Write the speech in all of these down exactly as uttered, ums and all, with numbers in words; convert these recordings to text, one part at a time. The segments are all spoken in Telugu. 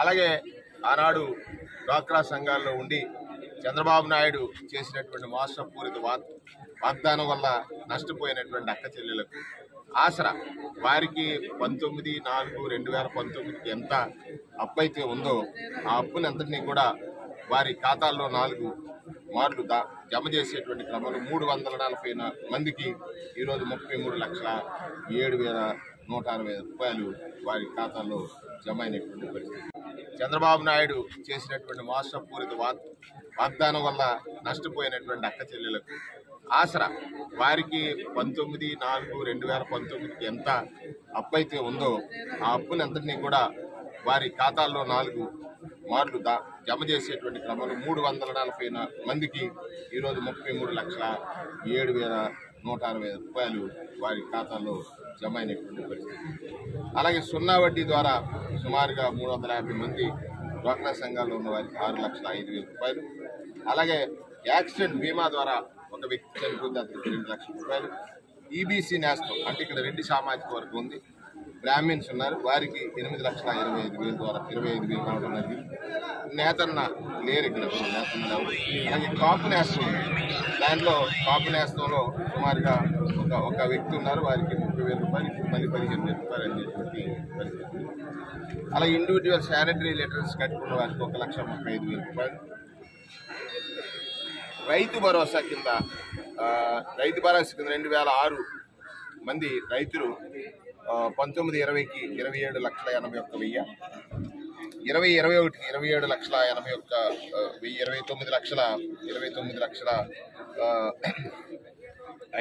అలాగే ఆనాడు డ్వాక్రా సంఘాల్లో ఉండి చంద్రబాబు నాయుడు చేసినటువంటి మోసపూరిత వాగ్దానం వల్ల నష్టపోయినటువంటి అక్క చెల్లెలకు ఆసరా, వారికి పంతొమ్మిది నాలుగు రెండు వేల పంతొమ్మిదికి ఎంత అప్పు అయితే ఉందో ఆ అప్పునంతటినీ కూడా వారి ఖాతాల్లో నాలుగు మార్లు దా జమ చేసేటువంటి క్రమంలో మూడు వందల నలభై నాలుగు మందికి ఈరోజు ముప్పై మూడు లక్షల ఏడు వేల నూట అరవై రూపాయలు వారి ఖాతాల్లో జమ అయినటువంటి పరిస్థితి. చంద్రబాబు నాయుడు చేసినటువంటి మోసపూరిత వాగ్దానం వల్ల నష్టపోయినటువంటి అక్క చెల్లెలకు ఆసరా, వారికి పంతొమ్మిది నాలుగు రెండు వేల పంతొమ్మిదికి ఎంత అప్పు అయితే ఉందో ఆ అప్పునంతటినీ కూడా వారి ఖాతాల్లో నాలుగు మార్లు దా జమ చేసేటువంటి క్రమంలో మూడు వందల నలభై నాలుగు మందికి ఈరోజు ముప్పై మూడు లక్షల ఏడు వేల నూట అరవై ఐదు రూపాయలు వారి ఖాతాల్లో జమ అయినటువంటి పరిస్థితి. అలాగే సున్నా వడ్డీ ద్వారా సుమారుగా మూడు వందల యాభై మంది డ్వాక్రా సంఘాల్లో ఉన్న వారికి ఆరు లక్షల ఐదు వేల రూపాయలు, అలాగే యాక్సిడెంట్ బీమా ద్వారా ఒక వ్యక్తి చనిపోతే అతనికి రెండు లక్షల రూపాయలు, ఈబీసీ నేస్తం అంటే ఇక్కడ రెడ్డి సామాజిక వర్గం ఉంది, బ్రాహ్మిన్స్ ఉన్నారు, వారికి ఎనిమిది లక్షల ఇరవై ఐదు వేల ద్వారా ఇరవై ఐదు వేలు రావడం జరిగింది. నేతన్న లేరు ఇక్కడ, నేతన్న అలాగే కాపు నేస్తం, దాంట్లో కాపు నేస్తంలో సుమారుగా ఒక ఒక వ్యక్తి ఉన్నారు, వారికి ముప్పై వేల రూపాయలు మళ్ళీ పదిహేను వేల రూపాయలు అనేటువంటి పరిస్థితి. అలాగే ఇండివిజువల్ శానిటరీ లెటర్స్ కట్టుకున్న వారికి ఒక లక్ష ముప్పై ఐదు వేల రూపాయలు. రైతు భరోసా కింద రైతు భరోసా కింద రెండు వేల ఆరు మంది రైతులు పంతొమ్మిది ఇరవైకి ఇరవై ఏడు లక్షల ఎనభై ఒక్క వెయ్యి, ఇరవై ఇరవై ఒకటికి ఇరవై ఏడు లక్షల ఎనభై ఒక్క వెయ్యి, ఇరవై తొమ్మిది లక్షల ఇరవై తొమ్మిది లక్షల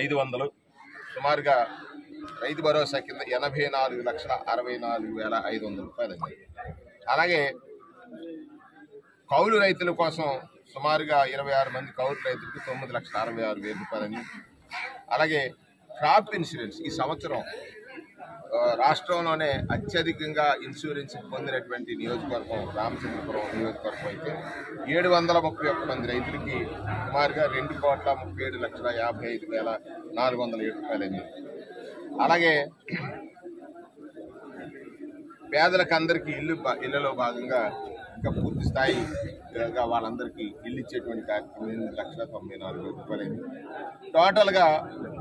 ఐదు వందలు, సుమారుగా రైతు భరోసా కింద ఎనభై నాలుగు లక్షల అరవై నాలుగు వేల ఐదు వందల రూపాయలు అండి. అలాగే కౌలు రైతుల కోసం సుమారుగా ఇరవై ఆరు మంది కౌలు రైతులకు తొమ్మిది లక్షల అరవై ఆరు వేల రూపాయలని, అలాగే క్రాప్ ఇన్సూరెన్స్ ఈ సంవత్సరం రాష్ట్రంలోనే అత్యధికంగా ఇన్సూరెన్స్ పొందినటువంటి నియోజకవర్గం రామచంద్రపురం నియోజకవర్గం అయితే ఏడు వందల ముప్పై ఒక్క మంది రైతులకి సుమారుగా రెండు కోట్ల ముప్పై ఏడు లక్షల యాభై ఐదు వేల నాలుగు వందల ఏడు రూపాయలని. అలాగే పేదలకు అందరికీ ఇల్లు ఇళ్లలో భాగంగా ఇంకా పూర్తి స్థాయిగా వాళ్ళందరికీ ఇల్లు ఇచ్చేటువంటి కార్యక్రమం ఎనిమిది లక్షల తొంభై నాలుగు వేల రూపాయలైంది. టోటల్గా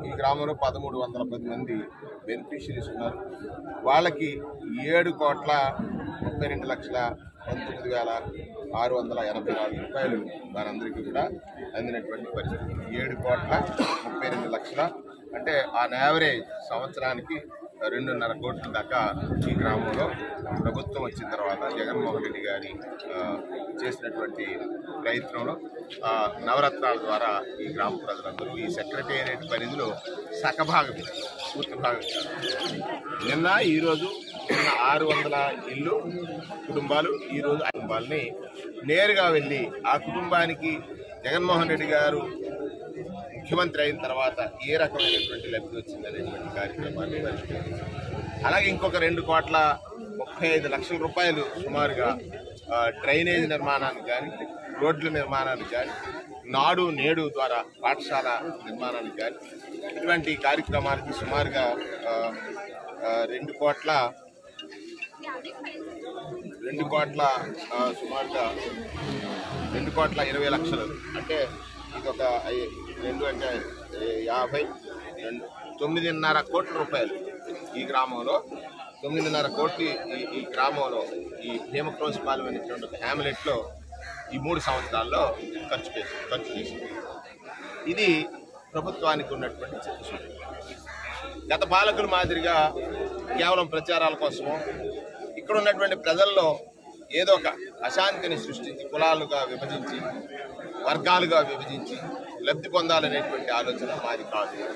ఈ గ్రామంలో పదమూడు వందల పది మంది బెనిఫిషరీస్ ఉన్నారు, వాళ్ళకి ఏడు కోట్ల ముప్పై రెండు లక్షల పంతొమ్మిది వేల ఆరు వందల ఎనభై నాలుగు రూపాయలు వారందరికీ కూడా అందినటువంటి పరిస్థితి. ఏడు కోట్ల ముప్పై రెండు లక్షల అంటే ఆన్ యావరేజ్ సంవత్సరానికి రెండున్నర కోట్ల దాకా ఈ గ్రామంలో ప్రభుత్వం వచ్చిన తర్వాత జగన్మోహన్ రెడ్డి గారి చేసినటువంటి ప్రయత్నంలో నవరత్నాల ద్వారా ఈ గ్రామ ప్రజలందరూ ఈ సెక్రటేరియట్ పరిధిలో సగభాగం పూర్తి భాగం. నిన్న ఈరోజు నిన్న ఆరు వందల ఇల్లు కుటుంబాలు ఈరోజు ఆ కుటుంబాలని నేరుగా వెళ్ళి ఆ కుటుంబానికి జగన్మోహన్ రెడ్డి గారు ముఖ్యమంత్రి అయిన తర్వాత ఏ రకమైనటువంటి లబ్ధి వచ్చిందనేటువంటి కార్యక్రమాన్ని పరిష్కరించారు. అలాగే ఇంకొక రెండు కోట్ల ముప్పై ఐదు లక్షల రూపాయలు సుమారుగా డ్రైనేజ్ నిర్మాణానికి కానీ, రోడ్ల నిర్మాణానికి కానీ, నాడు నేడు ద్వారా పాఠశాల నిర్మాణానికి కానీ ఇటువంటి కార్యక్రమానికి సుమారుగా రెండు కోట్ల రెండు కోట్ల సుమారుగా రెండు కోట్ల ఇరవై లక్షలు అంటే ఇదొక రెండు అంటే యాభై రెండు తొమ్మిదిన్నర కోట్ల రూపాయలు ఈ గ్రామంలో తొమ్మిదిన్నర కోట్లు ఈ ఈ గ్రామంలో ఈ భీమక్రోస్పాలెం అనేటువంటి హ్యామ్లెట్లో ఈ మూడు సంవత్సరాల్లో ఖర్చు చేసి ఖర్చు చేసింది. ఇది ప్రభుత్వానికి ఉన్నటువంటి చిత్తశుద్ధి. గత పాలకుల మాదిరిగా కేవలం ప్రచారాల కోసము ఇక్కడ ఉన్నటువంటి ప్రజల్లో ఏదో ఒక అశాంతిని సృష్టించి కులాలుగా విభజించి వర్గాలుగా విభజించి లబ్ధి పొందాలనేటువంటి ఆలోచన మాది కాదు.